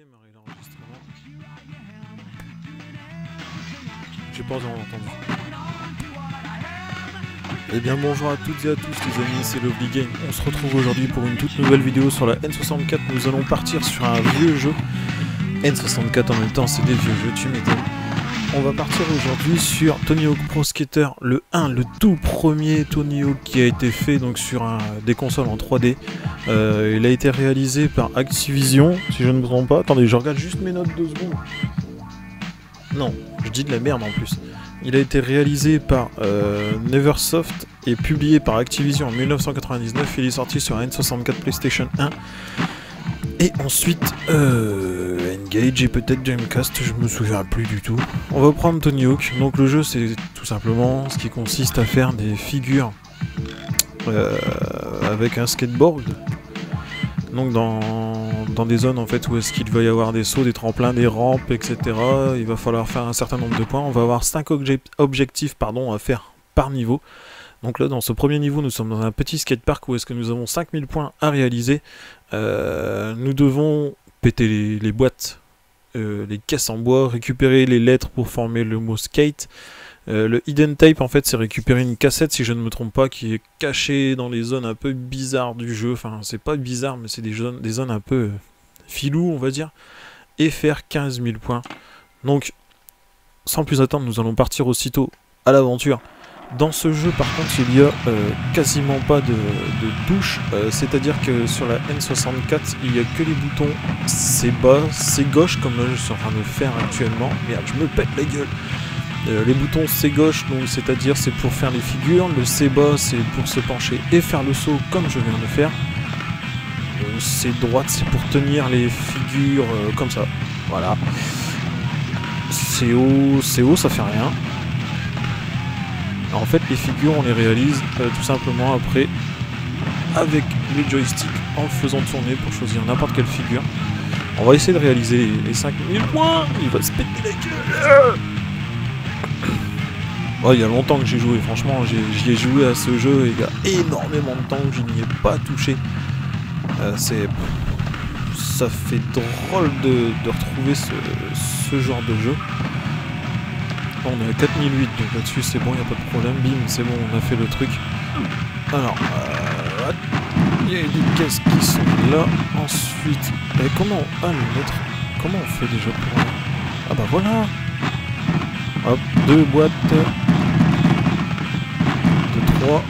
arrêter l'enregistrement. J'ai pas besoin d'entendre. Eh bien bonjour à toutes et à tous les amis, c'est Lovely Games. On se retrouve aujourd'hui pour une toute nouvelle vidéo sur la N64. Nous allons partir sur un vieux jeu. N64 en même temps, c'est des vieux jeux, tu m'étonnes. On va partir aujourd'hui sur Tony Hawk's Pro Skater, le 1, le tout premier Tony Hawk qui a été fait donc sur des consoles en 3D. Il a été réalisé par Activision, si je ne me trompe pas. Attendez, je regarde juste mes notes 2 secondes. Non, je dis de la merde en plus. Il a été réalisé par Neversoft et publié par Activision en 1999. Il est sorti sur N64, PlayStation 1. Et ensuite, Engage et peut-être Gamecast, je me souviens plus du tout. On va prendre Tony Hawk. Donc le jeu, c'est tout simplement ce qui consiste à faire des figures avec un skateboard. Donc dans des zones en fait où est-ce qu'il va y avoir des sauts, des tremplins, des rampes, etc. Il va falloir faire un certain nombre de points. On va avoir 5 objectifs à faire par niveau. Donc là, dans ce premier niveau, nous sommes dans un petit skatepark où est-ce que nous avons 5000 points à réaliser. Nous devons péter les boîtes, les caisses en bois, récupérer les lettres pour former le mot skate. Le hidden tape, en fait, c'est récupérer une cassette, si je ne me trompe pas, qui est cachée dans les zones un peu bizarres du jeu. Enfin, c'est pas bizarre, mais c'est des zones un peu filou, on va dire. Et faire 15 000 points. Donc, sans plus attendre, nous allons partir aussitôt à l'aventure. Dans ce jeu, par contre, il n'y a quasiment pas de touches, c'est-à-dire que sur la N64, il n'y a que les boutons c'est bas, c'est gauche, comme là je suis en train de faire actuellement. Merde, je me pète la gueule. Les boutons c'est gauche, donc c'est-à-dire c'est pour faire les figures, le c'est bas c'est pour se pencher et faire le saut comme je viens de faire. C'est droite, c'est pour tenir les figures comme ça, voilà. C'est haut, ça fait rien. En fait, les figures, on les réalise tout simplement après avec les joysticks en faisant tourner pour choisir n'importe quelle figure. On va essayer de réaliser les 5000 points. Il va se péter la gueule. Ouais, il y a longtemps que j'ai joué. Franchement, j'y ai joué à ce jeu et il y a énormément de temps que je n'y ai pas touché. Ça fait drôle de retrouver ce genre de jeu. On est à 4008, donc là-dessus c'est bon, il n'y a pas de problème, bim, c'est bon, on a fait le truc. Alors, il y a des caisses qui sont là, ensuite, comment on va le mettre? Comment on fait déjà pour... Ah bah voilà. Hop, 2 boîtes. 2, 3.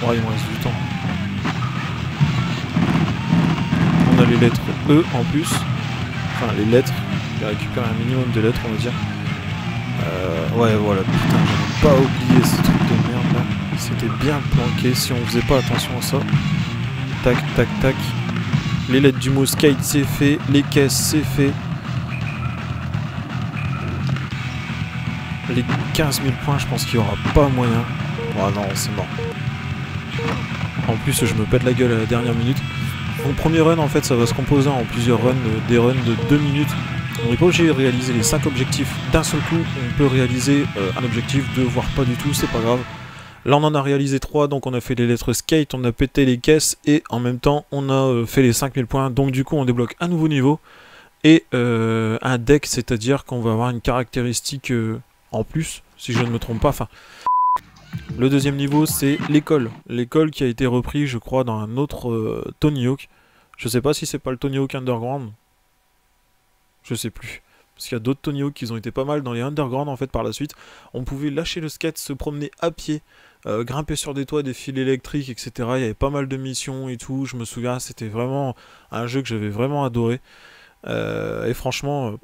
Oh, il me reste du temps. On a les lettres E en plus. Enfin, les lettres, j'ai récupéré un minimum de lettres, on va dire. Ouais, voilà, putain, j'avais pas oublié ce truc de merde là. C'était bien planqué si on faisait pas attention à ça. Tac, tac, tac. Les lettres du mot skate, c'est fait. Les caisses, c'est fait. Les 15 000 points, je pense qu'il n'y aura pas moyen. Oh non, c'est mort. En plus, je me pète la gueule à la dernière minute. Mon premier run, en fait, ça va se composer en plusieurs runs, des runs de 2 minutes. On n'est pas obligé de réaliser les 5 objectifs d'un seul coup. On peut réaliser un objectif, 2, voire pas du tout, c'est pas grave. Là, on en a réalisé 3, donc on a fait les lettres skate, on a pété les caisses, et en même temps, on a fait les 5000 points. Donc du coup, on débloque un nouveau niveau, et un deck, c'est-à-dire qu'on va avoir une caractéristique en plus, si je ne me trompe pas, enfin... Le deuxième niveau, c'est l'école. L'école qui a été repris, je crois, dans un autre Tony Hawk. Je sais pas si c'est pas le Tony Hawk Underground. Je sais plus. Parce qu'il y a d'autres Tony Hawk qui ont été pas mal dans les Underground, en fait, par la suite. On pouvait lâcher le skate, se promener à pied, grimper sur des toits, des fils électriques, etc. Il y avait pas mal de missions et tout. Je me souviens, c'était vraiment un jeu que j'avais vraiment adoré. Et franchement...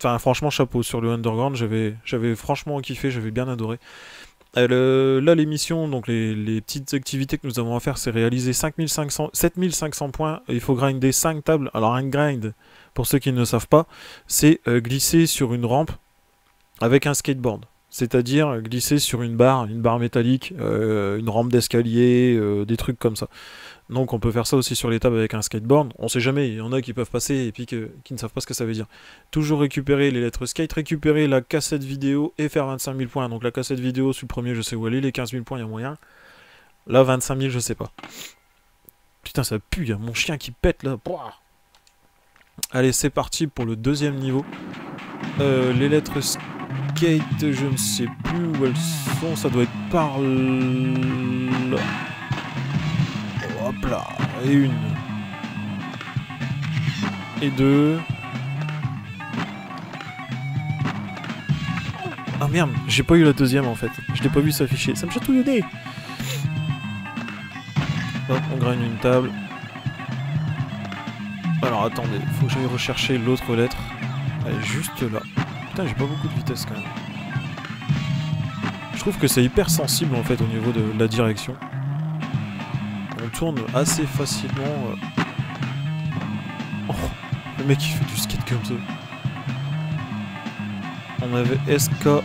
franchement, chapeau sur le Underground. J'avais franchement kiffé, j'avais bien adoré. Là, les missions, donc les petites activités que nous avons à faire, c'est réaliser 7500 points. Il faut grinder 5 tables. Alors, un grind, pour ceux qui ne le savent pas, c'est glisser sur une rampe avec un skateboard. C'est-à-dire glisser sur une barre métallique, une rampe d'escalier, des trucs comme ça. Donc on peut faire ça aussi sur les tables avec un skateboard. On sait jamais, il y en a qui peuvent passer et puis qui ne savent pas ce que ça veut dire. Toujours récupérer les lettres skate, récupérer la cassette vidéo et faire 25 000 points. Donc la cassette vidéo, sur le premier, je sais où elle est, les 15 000 points, il y a moyen. Là, 25 000, je sais pas. Putain, ça pue, il y a mon chien qui pète là. Pouah. Allez, c'est parti pour le deuxième niveau. Les lettres skate, je ne sais plus où elles sont. Ça doit être par là. Hop là. Et une. Et deux. Ah merde, j'ai pas eu la deuxième en fait. Je l'ai pas vu s'afficher. Ça me chatouille le nez. Hop, on graine une table. Alors attendez, faut que j'aille rechercher l'autre lettre. Elle est juste là. Putain, j'ai pas beaucoup de vitesse quand même. Je trouve que c'est hyper sensible en fait au niveau de la direction. On tourne assez facilement. Oh, le mec il fait du skate comme ça. On avait SKA.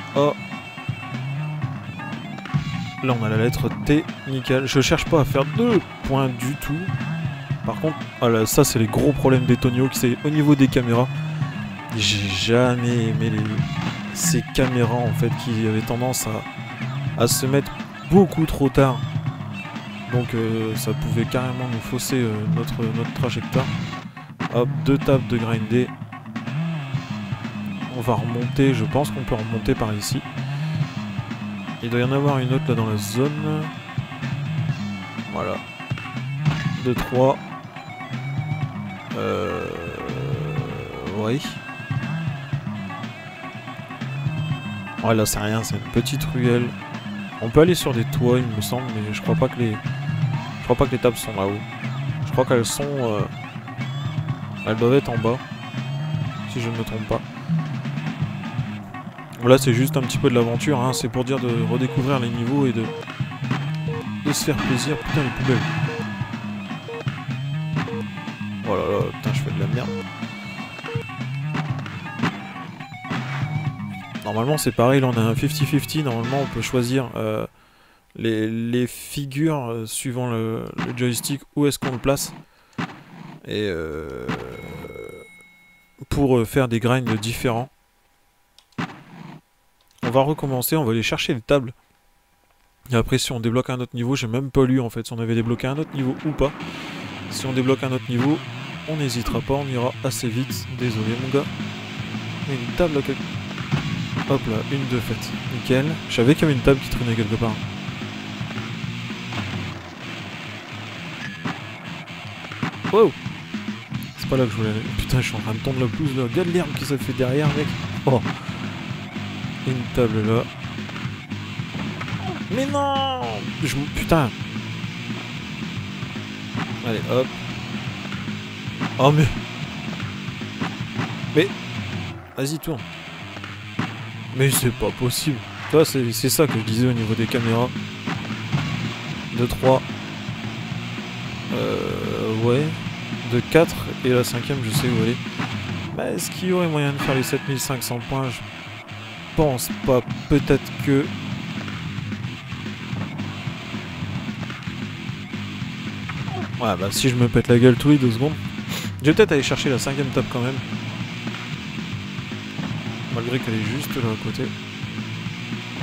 Là on a la lettre T, nickel. Je cherche pas à faire deux points du tout. Par contre, voilà, ça c'est les gros problèmes des Tony Hawk, c'est au niveau des caméras. J'ai jamais aimé ces caméras en fait qui avaient tendance à se mettre beaucoup trop tard. Donc ça pouvait carrément nous fausser notre trajectoire. Hop, deux tables de grindé. On va remonter, je pense qu'on peut remonter par ici. Il doit y en avoir une autre là dans la zone. Voilà. 2, 3. Oui. Ouais, là c'est rien, c'est une petite ruelle. On peut aller sur des toits il me semble, mais je crois pas que les. Je crois pas que les tables sont là-haut. Je crois qu'elles sont. Elles doivent être en bas. Si je ne me trompe pas. Là c'est juste un petit peu de l'aventure, hein. C'est pour dire de redécouvrir les niveaux et de se faire plaisir. Putain, les poubelles. Oh là là, putain, je fais de la merde. Normalement c'est pareil, là on a un 50-50, normalement on peut choisir les figures suivant le joystick, où est-ce qu'on le place. Et pour faire des grinds différents. On va recommencer, on va aller chercher les tables. Et après si on débloque un autre niveau, j'ai même pas lu en fait si on avait débloqué un autre niveau ou pas. Si on débloque un autre niveau, on n'hésitera pas, on ira assez vite. Désolé mon gars. Il y a une table là quelque... Hop là, une de fait. Nickel. Je savais qu'il y avait une table qui traînait quelque part. Wow. C'est pas là que je voulais aller. Putain, je suis en train de tondre la pelouse là. Regarde l'herbe qui se fait derrière mec. Oh. Une table là. Mais non, putain. Allez, hop. Oh mais... Mais... Vas-y, tourne. Mais c'est pas possible. Toi, c'est ça que je disais au niveau des caméras. 2, 3. Ouais. 2, 4. Et la cinquième, je sais où elle est. Bah, est-ce qu'il y aurait moyen de faire les 7500 points? Je... pense pas, peut-être que... Ouais bah si je me pète la gueule tous les 2 secondes. Je vais peut-être aller chercher la 5ème table quand même. Malgré qu'elle est juste là à côté.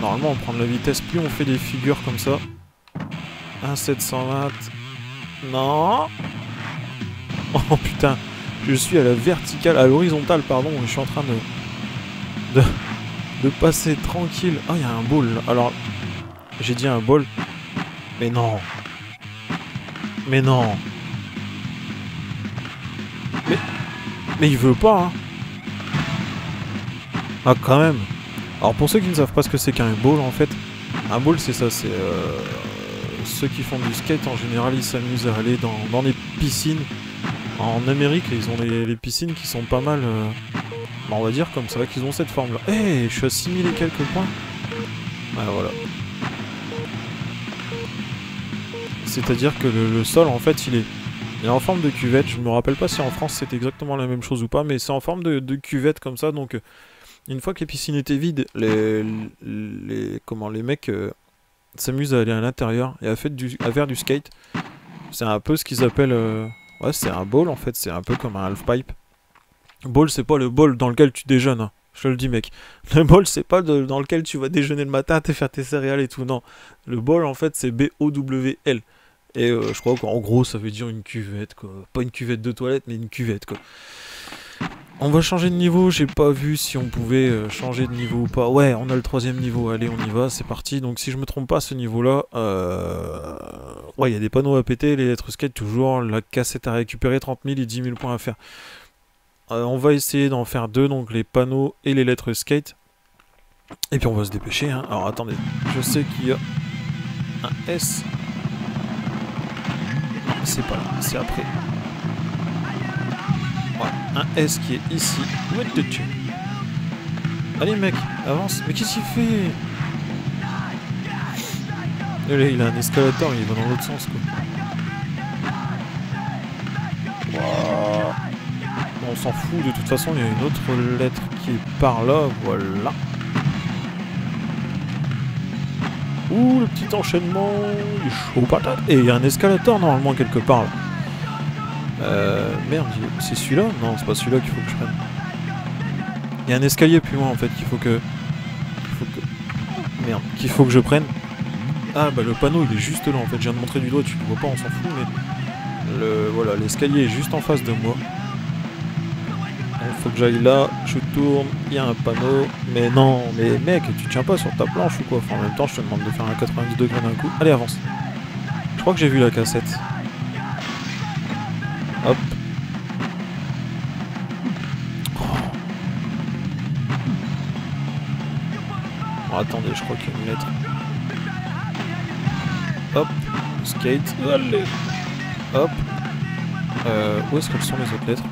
Normalement on prend de la vitesse, plus on fait des figures comme ça. 1,720. Non. Oh putain. Je suis à la verticale, à l'horizontale pardon. Je suis en train de passer tranquille. Ah, il y a un ball. Alors, j'ai dit un ball. Mais non. Mais non. Mais il veut pas, hein. Ah, quand même. Alors, pour ceux qui ne savent pas ce que c'est qu'un ball, en fait, un ball, c'est ça. C'est ceux qui font du skate, en général, ils s'amusent à aller dans les piscines. En Amérique, ils ont les piscines qui sont pas mal... Bah on va dire comme ça qu'ils ont cette forme là. Eh, je suis à 6000 et quelques points. Ah, voilà. C'est à dire que le sol en fait il est en forme de cuvette. Je me rappelle pas si en France c'est exactement la même chose ou pas, mais c'est en forme de cuvette comme ça. Donc une fois que les piscines étaient vides, les mecs s'amusent à aller à l'intérieur et à faire du skate. C'est un peu ce qu'ils appellent... Ouais, c'est un ball en fait, c'est un peu comme un half pipe. Ball, c'est pas le bol dans lequel tu déjeunes, hein. Je te le dis mec. Le bol, c'est pas dans lequel tu vas déjeuner le matin, te faire tes céréales et tout, non. Le bol, en fait, c'est B-O-W-L. Et je crois qu'en gros ça veut dire une cuvette quoi. Pas une cuvette de toilette mais une cuvette quoi. On va changer de niveau, j'ai pas vu si on pouvait changer de niveau ou pas. Ouais, on a le troisième niveau, allez on y va, c'est parti. Donc si je me trompe pas, ce niveau là, ouais il y a des panneaux à péter, les lettres skate toujours, la cassette à récupérer, 30 000 et 10 000 points à faire. On va essayer d'en faire deux, donc les panneaux et les lettres skate. Et puis on va se dépêcher, hein. Alors attendez, je sais qu'il y a un S. C'est pas là, c'est après. Voilà, un S qui est ici. What the tune. Allez mec, avance. Mais qu'est-ce qu'il fait? Et là, il a un escalator, il va dans l'autre sens quoi. Wow. On s'en fout, de toute façon, il y a une autre lettre qui est par là, voilà. Ouh, le petit enchaînement, il est chaud patate. Et il y a un escalator normalement quelque part là. Merde, c'est celui-là? Non, c'est pas celui-là qu'il faut que je prenne. Il y a un escalier plus loin en fait qu'il faut que... Merde, qu'il faut que je prenne. Ah bah le panneau il est juste là en fait, je viens de montrer du doigt, tu le vois pas, on s'en fout mais... Voilà, l'escalier est juste en face de moi. Il faut que j'aille là, je tourne, il y a un panneau. Mais non, mais mec, tu tiens pas sur ta planche ou quoi? Enfin en même temps je te demande de faire un 90 degrés d'un coup. Allez avance. Je crois que j'ai vu la cassette. Hop. Oh. Oh, attendez, je crois qu'il y a une lettre. Hop. Skate. Allez. Hop. Où est-ce qu'elles sont les autres lettres?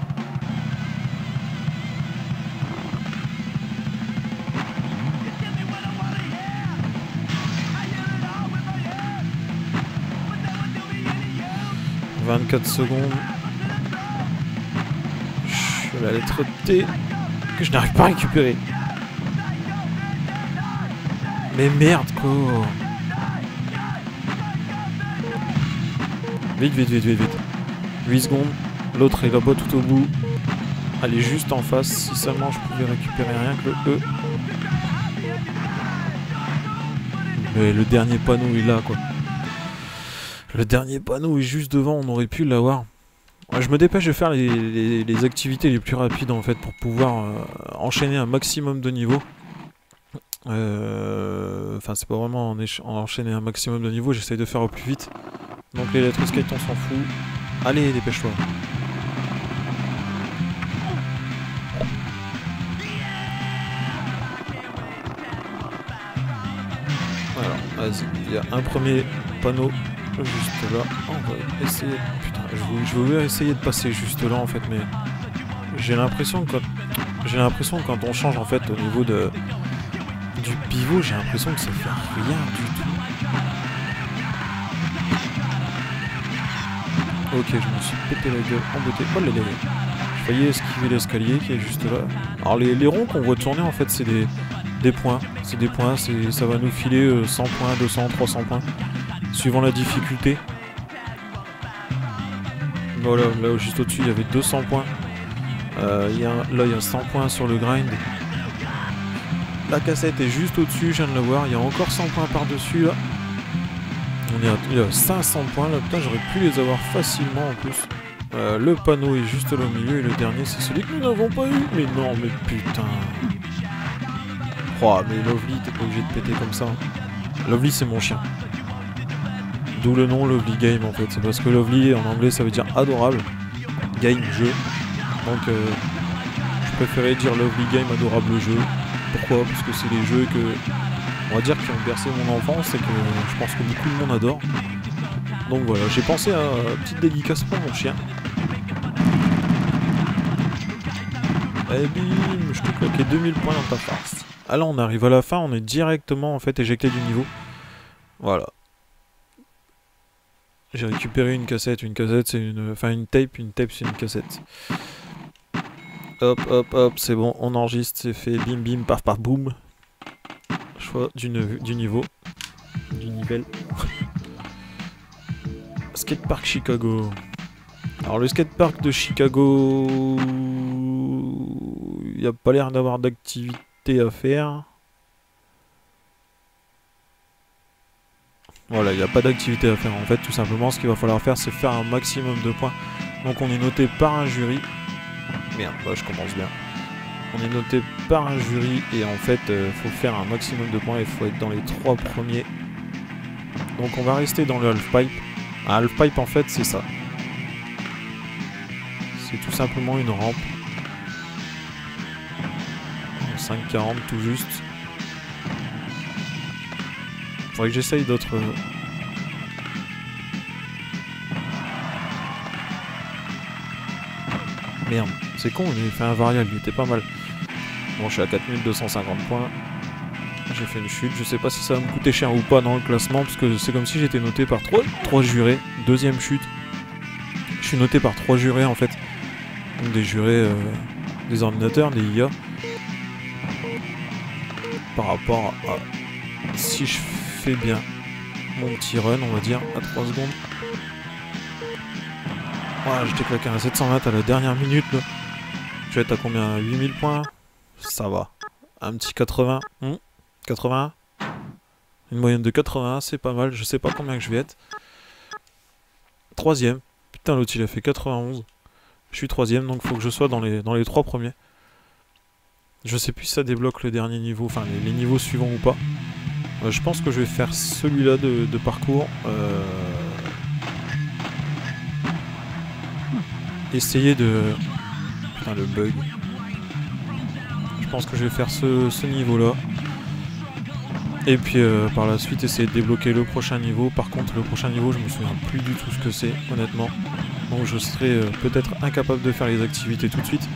« 24 secondes. » La lettre T que je n'arrive pas à récupérer. Mais merde quoi. Vite, vite, vite, vite, vite. 8 secondes. L'autre est là-bas tout au bout. Elle est juste en face. Si seulement je pouvais récupérer rien que le E. Mais le dernier panneau est là quoi. Le dernier panneau est juste devant, on aurait pu l'avoir. Je me dépêche de faire les activités les plus rapides en fait pour pouvoir enchaîner un maximum de niveaux. Enfin c'est pas vraiment enchaîner un maximum de niveaux, j'essaye de faire au plus vite. Donc les lettres skate on s'en fout. Allez dépêche-toi. Alors vas-y, il y a un premier panneau. Juste là, on va essayer. Putain, je veux essayer de passer juste là en fait, mais j'ai l'impression que quand on change en fait au niveau de du pivot, j'ai l'impression que ça fait rien du tout. Ok, je me suis pété la gueule en beauté. Oh là là, je voyais esquiver l'escalier qui est juste là. Alors les ronds qu'on voit tourner en fait, c'est des points, ça va nous filer 100 points, 200, 300 points. Suivant la difficulté. Voilà, là juste au-dessus il y avait 200 points. Là il y a 100 points sur le grind. La cassette est juste au-dessus, je viens de la voir. Il y a encore 100 points par-dessus là. Il y a 500 points là. Putain, j'aurais pu les avoir facilement en plus. Le panneau est juste là au milieu et le dernier c'est celui que nous n'avons pas eu. Mais non, mais putain. Oh, mais Lovely, t'es pas obligé de péter comme ça. Lovely, c'est mon chien. D'où le nom Lovely Game en fait, c'est parce que Lovely en anglais ça veut dire adorable, game jeu, donc je préférais dire Lovely Game adorable jeu. Pourquoi? Parce que c'est les jeux que, on va dire, qui ont bercé mon enfance et que je pense que beaucoup de monde adore. Donc voilà, j'ai pensé à une petite dédicace pour mon chien. Et bim, je te claquais 2000 points dans ta farce. Alors on arrive à la fin, on est directement en fait éjecté du niveau. Voilà. J'ai récupéré une cassette c'est une... Enfin une tape c'est une cassette. Hop hop hop, c'est bon, on enregistre, c'est fait, bim bim, paf paf boum. Choix du niveau. Du niveau. Skatepark Chicago. Alors le skatepark de Chicago... Il n'y a pas l'air d'avoir d'activité à faire. Voilà, il n'y a pas d'activité à faire. En fait, tout simplement, ce qu'il va falloir faire, c'est faire un maximum de points. Donc on est noté par un jury. Merde, bah, je commence bien. On est noté par un jury et en fait, faut faire un maximum de points et il faut être dans les 3 premiers. Donc on va rester dans le half-pipe. Un half-pipe, en fait, c'est ça. C'est tout simplement une rampe. 5,40 tout juste. Faudrait que j'essaye d'autres... Merde, c'est con, j'ai fait un variable, il était pas mal. Bon, je suis à 4250 points. J'ai fait une chute, je sais pas si ça va me coûter cher ou pas dans le classement, parce que c'est comme si j'étais noté par 3 jurés. Deuxième chute. Je suis noté par 3 jurés en fait. Donc des jurés, des ordinateurs, des IA. Par rapport à... Si je fais bien mon petit run, on va dire, à 3 secondes. Voilà, je t'ai claqué un 720 à la dernière minute. Là. Je vais être à combien, 8000 points? Ça va. Un petit 80. 81. Une moyenne de 81, c'est pas mal. Je sais pas combien que je vais être. Troisième. Putain, l'autre il a fait 91. Je suis troisième, donc faut que je sois dans les 3 premiers. Je sais plus si ça débloque le dernier niveau, enfin les niveaux suivants ou pas. Je pense que je vais faire celui-là de parcours. Essayer de... Putain, le bug. Je pense que je vais faire ce niveau-là. Et puis par la suite essayer de débloquer le prochain niveau. Par contre, le prochain niveau, je me souviens plus du tout ce que c'est, honnêtement. Donc je serai peut-être incapable de faire les activités tout de suite.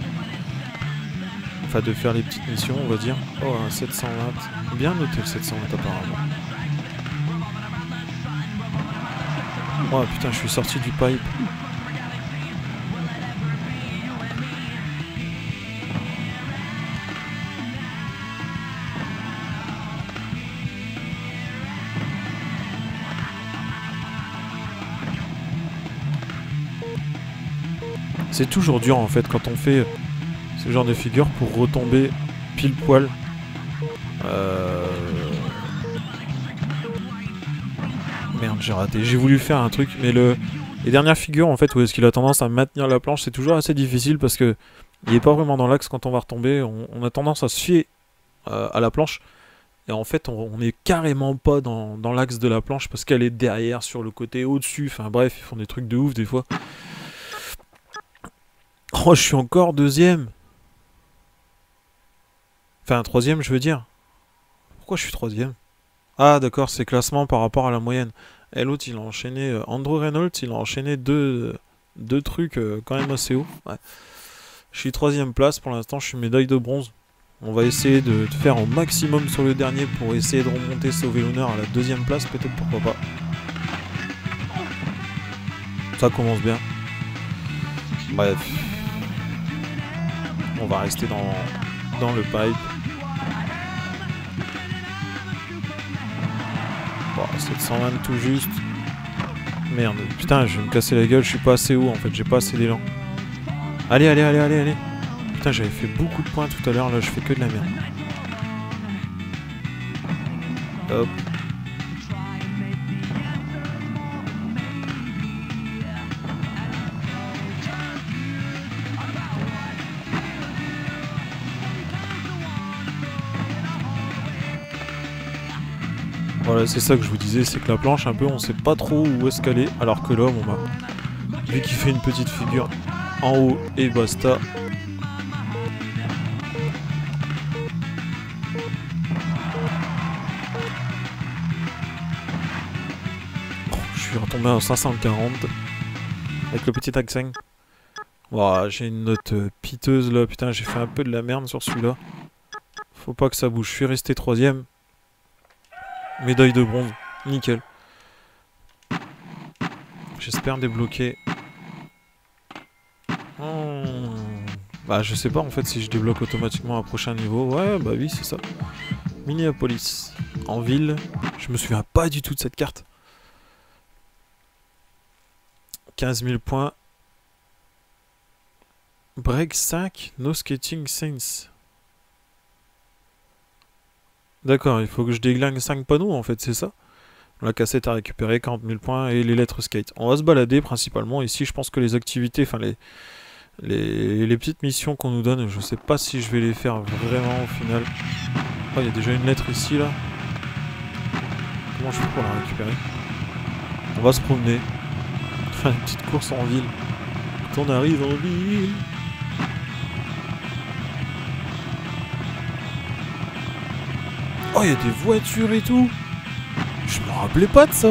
Enfin, de faire les petites missions, on va dire. Oh, un 720. Bien noté le 720 apparemment. Oh putain, je suis sorti du pipe. C'est toujours dur en fait quand on fait ce genre de figure pour retomber pile poil. Merde, j'ai raté. J'ai voulu faire un truc, mais les dernières figures en fait où est-ce qu'il a tendance à maintenir la planche, c'est toujours assez difficile parce que il est pas vraiment dans l'axe quand on va retomber. On a tendance à se fier à la planche et en fait on est carrément pas dans l'axe de la planche parce qu'elle est derrière, sur le côté, au-dessus. Enfin bref, ils font des trucs de ouf des fois. Oh, je suis encore deuxième. Enfin, troisième, je veux dire. Pourquoi je suis troisième? Ah, d'accord, c'est classement par rapport à la moyenne. Et l'autre, il a enchaîné... Andrew Reynolds, il a enchaîné deux trucs quand même assez haut. Ouais. Je suis troisième place. Pour l'instant, je suis médaille de bronze. On va essayer de faire au maximum sur le dernier pour essayer de remonter, sauver l'honneur à la deuxième place. Peut-être, pourquoi pas. Ça commence bien. Bref. On va rester dans le pipe. Bon, 720 tout juste. Merde, putain, je vais me casser la gueule, je suis pas assez haut en fait, j'ai pas assez d'élan. Allez, allez, allez, allez, allez. Putain, j'avais fait beaucoup de points tout à l'heure, là je fais que de la merde. Hop. Voilà, c'est ça que je vous disais, c'est que la planche, un peu, on sait pas trop où est-ce qu'elle est, alors que là, bon bah, vu qu'il fait une petite figure en haut et basta. Oh, je suis retombé en 540 avec le petit accent. Voilà, j'ai une note piteuse là, putain, j'ai fait un peu de la merde sur celui-là. Faut pas que ça bouge, je suis resté troisième. Médaille de bronze, nickel. J'espère débloquer. Bah je sais pas en fait si je débloque automatiquement un prochain niveau. Ouais bah oui c'est ça. Minneapolis, en ville. Je me souviens pas du tout de cette carte. 15 000 points. Break 5, no skating sense. D'accord, il faut que je déglingue 5 panneaux en fait, c'est ça? La cassette à récupérer, 40 000 points et les lettres skate. On va se balader principalement. Ici, je pense que les activités, enfin les petites missions qu'on nous donne, je sais pas si je vais les faire vraiment au final. Oh, il y a déjà une lettre ici, là. Comment je fais pour la récupérer? On va se promener. Faire une petite course en ville. Quand on arrive en ville... Oh, il y a des voitures et tout. Je me rappelais pas de ça.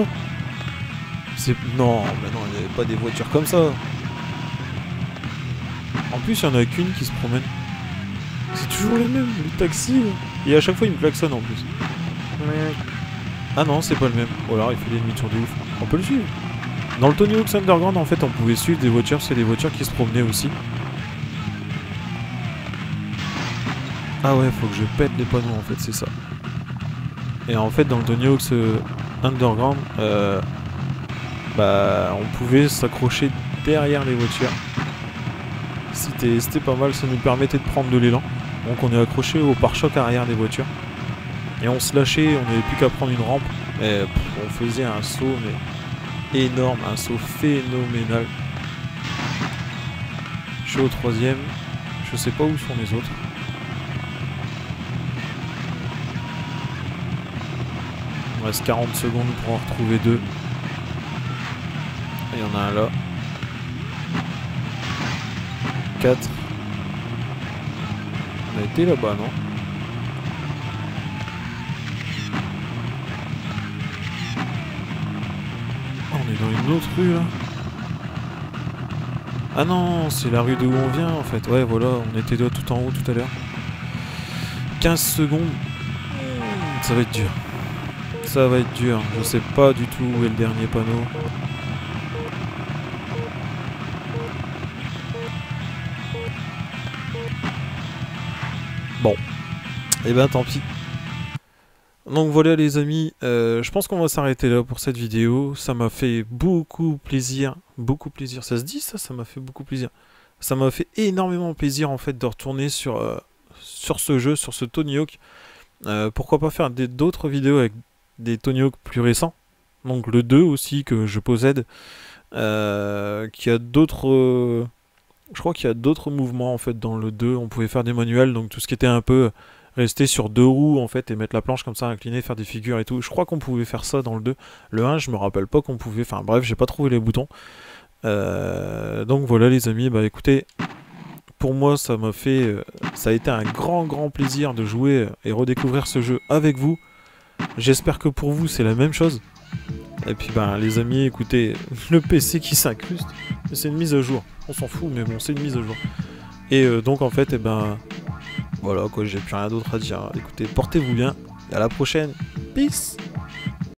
C'est... Non, mais non, il n'y avait pas des voitures comme ça. En plus, il n'y en a qu'une qui se promène. C'est toujours les mêmes, le taxi. Et à chaque fois, il me klaxonne en plus. Ouais. Ah non, c'est pas le même. Oh là, il fait des demi-tours de ouf. On peut le suivre. Dans le Tony Hawk's Underground, en fait, on pouvait suivre des voitures. C'est des voitures qui se promenaient aussi. Ah ouais, faut que je pète les panneaux, en fait, c'est ça. Et en fait, dans le Tony Hawk's Underground, on pouvait s'accrocher derrière les voitures. C'était pas mal, ça nous permettait de prendre de l'élan. Donc on est accroché au pare-choc arrière des voitures. Et on se lâchait, on n'avait plus qu'à prendre une rampe. Et on faisait un saut mais énorme, un saut phénoménal. Je suis au troisième, je sais pas où sont les autres. Il me reste 40 secondes pour en retrouver deux. Il y en a un là. 4. On a été là-bas, non? Oh, on est dans une autre rue là. Ah non, c'est la rue d'où on vient en fait. Ouais, voilà, on était là tout en haut tout à l'heure. 15 secondes. Ça va être dur. Ça va être dur. Je sais pas du tout où est le dernier panneau. Bon. Eh ben tant pis. Donc voilà les amis. Je pense qu'on va s'arrêter là pour cette vidéo. Ça m'a fait beaucoup plaisir. Beaucoup plaisir. Ça se dit ça? Ça m'a fait beaucoup plaisir. Ça m'a fait énormément plaisir en fait de retourner sur ce jeu, sur ce Tony Hawk. Pourquoi pas faire d'autres vidéos avec des Tony Hawk plus récents, donc le 2 aussi que je possède, qui a d'autres... je crois qu'il y a d'autres mouvements en fait dans le 2, on pouvait faire des manuels, donc tout ce qui était un peu rester sur deux roues en fait et mettre la planche comme ça, incliner, faire des figures et tout, je crois qu'on pouvait faire ça dans le 2, le 1 je me rappelle pas qu'on pouvait, enfin bref j'ai pas trouvé les boutons, donc voilà les amis, bah écoutez... Pour moi, ça a été un grand plaisir de jouer et redécouvrir ce jeu avec vous. J'espère que pour vous, c'est la même chose. Et puis, ben, les amis, écoutez, le PC qui s'incruste, c'est une mise à jour. On s'en fout, mais bon, c'est une mise à jour. Et donc, en fait, eh ben, voilà, quoi, j'ai plus rien d'autre à dire. Écoutez, portez-vous bien. Et à la prochaine. Peace!